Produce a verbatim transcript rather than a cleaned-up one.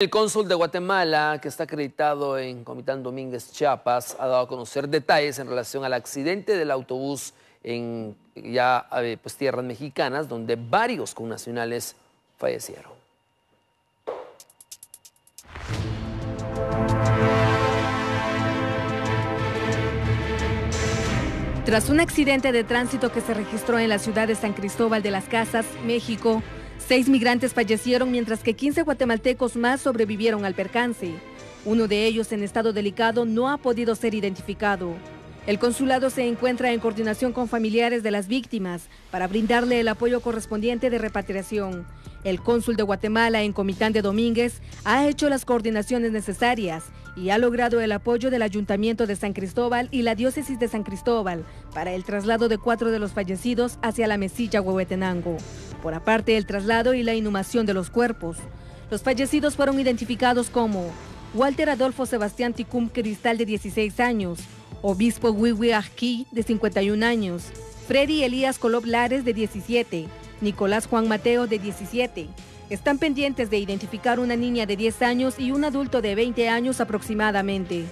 El cónsul de Guatemala, que está acreditado en Comitán Domínguez, Chiapas, ha dado a conocer detalles en relación al accidente del autobús en ya pues, tierras mexicanas, donde varios connacionales fallecieron. Tras un accidente de tránsito que se registró en la ciudad de San Cristóbal de las Casas, México, seis migrantes fallecieron, mientras que quince guatemaltecos más sobrevivieron al percance. Uno de ellos, en estado delicado, no ha podido ser identificado. El consulado se encuentra en coordinación con familiares de las víctimas para brindarle el apoyo correspondiente de repatriación. El cónsul de Guatemala en Comitán de Domínguez ha hecho las coordinaciones necesarias y ha logrado el apoyo del Ayuntamiento de San Cristóbal y la Diócesis de San Cristóbal para el traslado de cuatro de los fallecidos hacia la Mesilla Huehuetenango. Por aparte, el traslado y la inhumación de los cuerpos. Los fallecidos fueron identificados como Walter Adolfo Sebastián Ticum Cristal, de dieciséis años, Obispo Wiwi Ajqui, de cincuenta y un años, Freddy Elías Colob Lares, de diecisiete, Nicolás Juan Mateo, de diecisiete. Están pendientes de identificar una niña de diez años y un adulto de veinte años aproximadamente.